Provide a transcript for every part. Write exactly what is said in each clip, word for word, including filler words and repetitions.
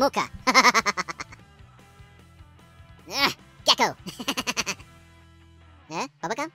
Mocha. uh, gecko. uh, bubblegum?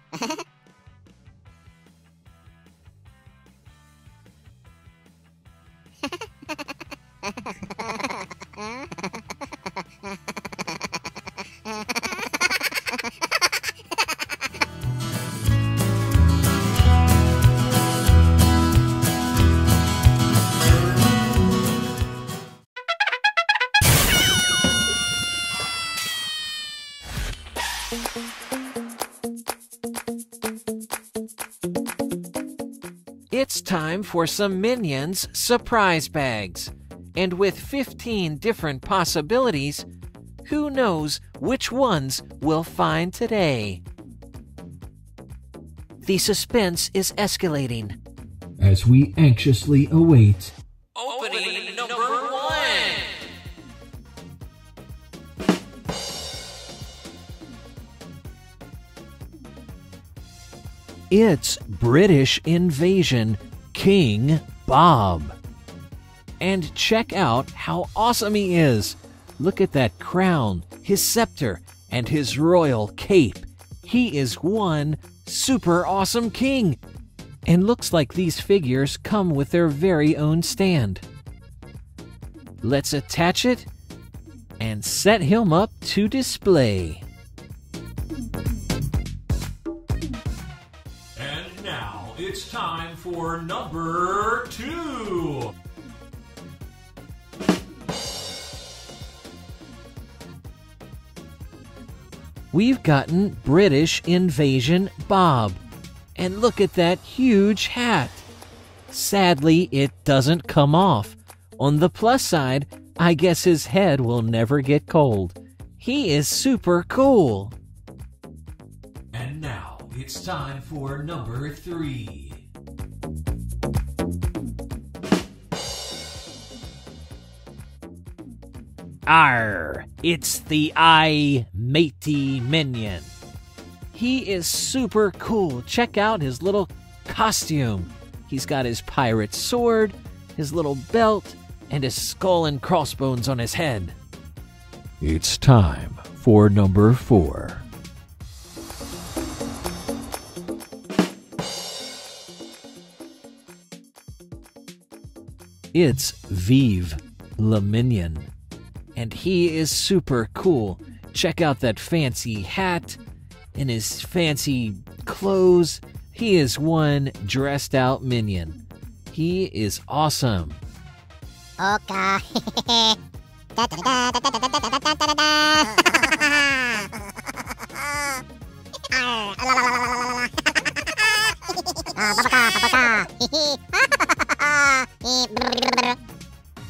It's time for some Minions surprise bags. And with fifteen different possibilities, who knows which ones we'll find today? The suspense is escalating as we anxiously await opening number one. It's British Invasion King Bob. And check out how awesome he is. Look at that crown, his scepter, and his royal cape. He is one super awesome king. And looks like these figures come with their very own stand. Let's attach it and set him up to display. And now it's time for number two. We've gotten British Invasion Bob. And look at that huge hat. Sadly, it doesn't come off. On the plus side, I guess his head will never get cold. He is super cool. And now it's time for number three. Arr, it's the I Matey Minion. He is super cool. Check out his little costume. He's got his pirate sword, his little belt, and his skull and crossbones on his head. It's time for number four. It's Vive le Minion. And he is super cool. Check out that fancy hat and his fancy clothes. He is one dressed out minion. He is awesome. Okay.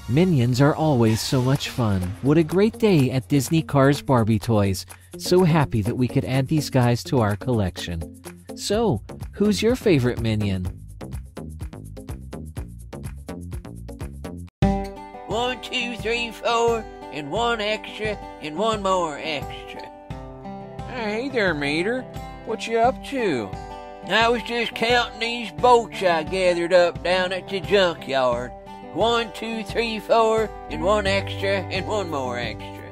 Minions are always so much fun. What a great day at Disney Cars Barbie Toys. So happy that we could add these guys to our collection. So, who's your favorite Minion? One, two, three, four, and one extra, and one more extra. Hey there, Mater. What you up to? I was just counting these boats I gathered up down at the junkyard. One, two, three, four, and one extra, and one more extra.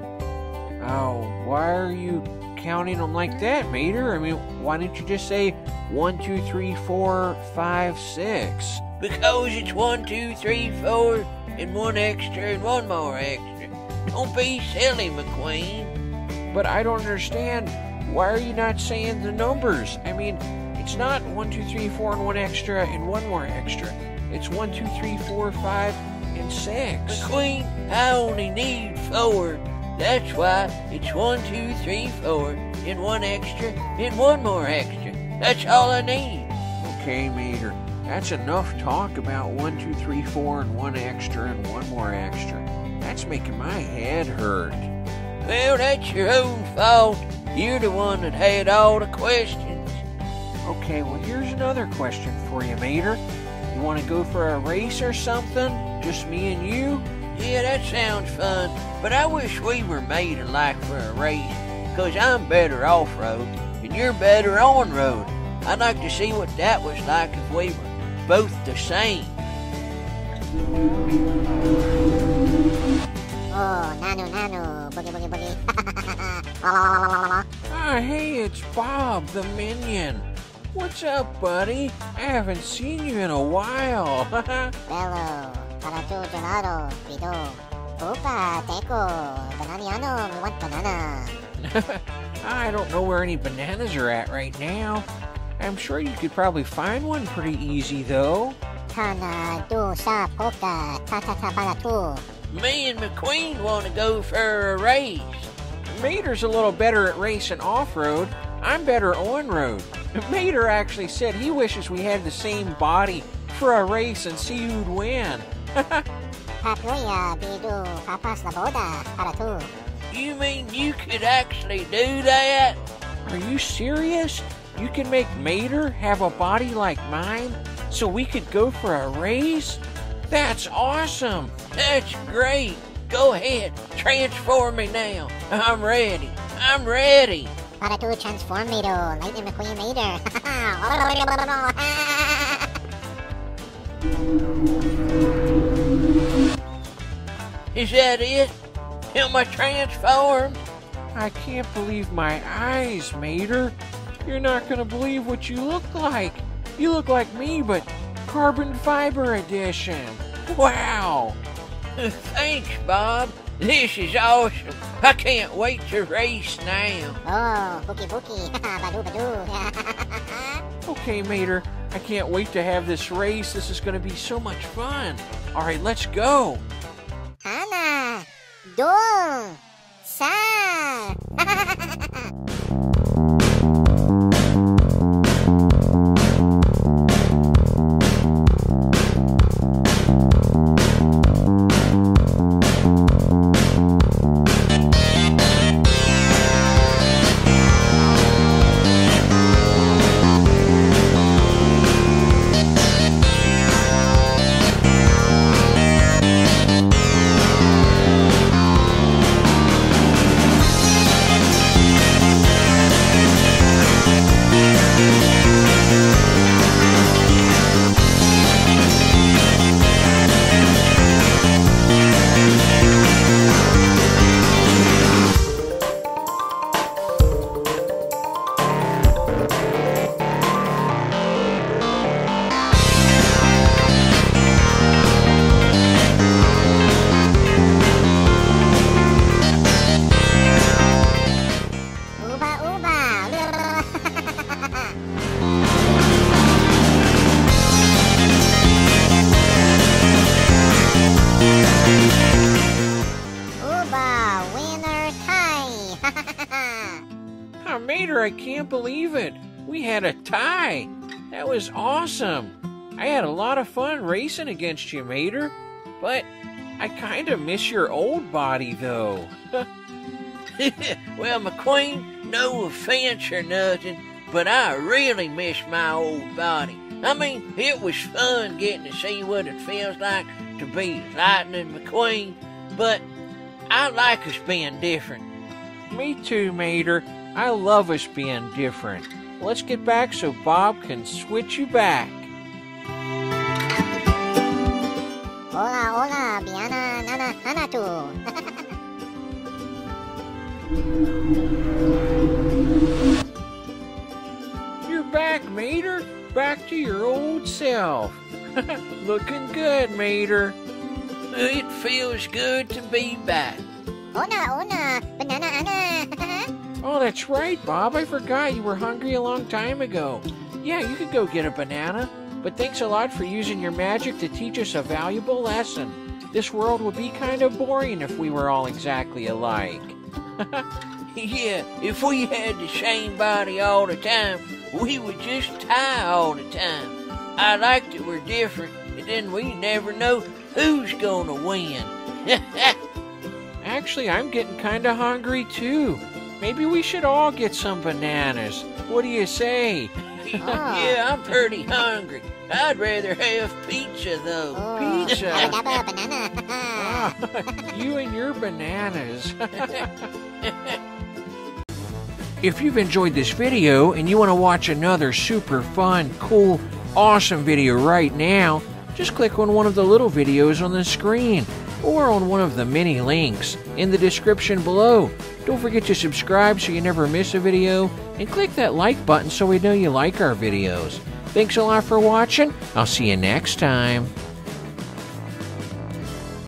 Oh, why are you counting them like that, Mater? I mean, why didn't you just say one, two, three, four, five, six? Because it's one, two, three, four, and one extra, and one more extra. Don't be silly, McQueen. But I don't understand. Why are you not saying the numbers? I mean, it's not one, two, three, four, and one extra, and one more extra. It's one, two, three, four, five, and six. McQueen, I only need four. That's why it's one, two, three, four, and one extra, and one more extra. That's all I need. Okay, Mater, that's enough talk about one, two, three, four, and one extra, and one more extra. That's making my head hurt. Well, that's your own fault. You're the one that had all the questions. Okay, well, here's another question for you, Mater. You want to go for a race or something? Just me and you? Yeah, that sounds fun, but I wish we were made alike for a race, because I'm better off-road, and you're better on-road. I'd like to see what that was like if we were both the same. Oh, nano, nano, boogie, boogie, boogie. la, la, la, la, la, la. Ah, hey, it's Bob the Minion. What's up, buddy? I haven't seen you in a while. Bello, para tu gelato, pido. Opa, teco, bananiano, we want banana. I don't know where any bananas are at right now. I'm sure you could probably find one pretty easy, though. Tana, do, sa, poka, ta, ta, ta, para tu. Me and McQueen want to go for a race. Mater's a little better at racing off-road. I'm better on-road. Mater actually said he wishes we had the same body for a race and see who'd win. You mean you could actually do that? Are you serious? You can make Mater have a body like mine so we could go for a race? That's awesome! That's great! Go ahead, transform me now. I'm ready. I'm ready. Para tu transform me to Lightning McQueen Mater. Is that it? Am I transformed? I can't believe my eyes, Mater. You're not gonna believe what you look like. You look like me, but carbon fiber edition. Wow! Thanks, Bob. This is awesome. I can't wait to race now. Oh, bookie bookie. Badoo badoo. Okay, Mater. I can't wait to have this race. This is going to be so much fun. All right, let's go. Hana. Dong. Sa. I can't believe it. We had a tie. That was awesome. I had a lot of fun racing against you, Mater. But I kind of miss your old body, though. Well, McQueen, no offense or nothing, but I really miss my old body. I mean, it was fun getting to see what it feels like to be Lightning McQueen, but I like us being different. Me too, Mater. I love us being different. Let's get back so Bob can switch you back. Hola, hola, Biana, nana, nana, tu. You're back, Mater. Back to your old self. Looking good, Mater. It feels good to be back. Hola, hola, banana, ana. Oh, that's right, Bob. I forgot you were hungry a long time ago. Yeah, you could go get a banana. But thanks a lot for using your magic to teach us a valuable lesson. This world would be kind of boring if we were all exactly alike. Yeah, if we had the same body all the time, we would just tie all the time. I like that we're different, and then we never know who's gonna win. Actually, I'm getting kind of hungry, too. Maybe we should all get some bananas. What do you say? Oh. Yeah, I'm pretty hungry. I'd rather have pizza, though. Oh. Pizza? Banana. Ah, you and your bananas. If you've enjoyed this video and you want to watch another super fun, cool, awesome video right now, just click on one of the little videos on the screen or on one of the many links in the description below. Don't forget to subscribe so you never miss a video, and click that like button so we know you like our videos. Thanks a lot for watching. I'll see you next time.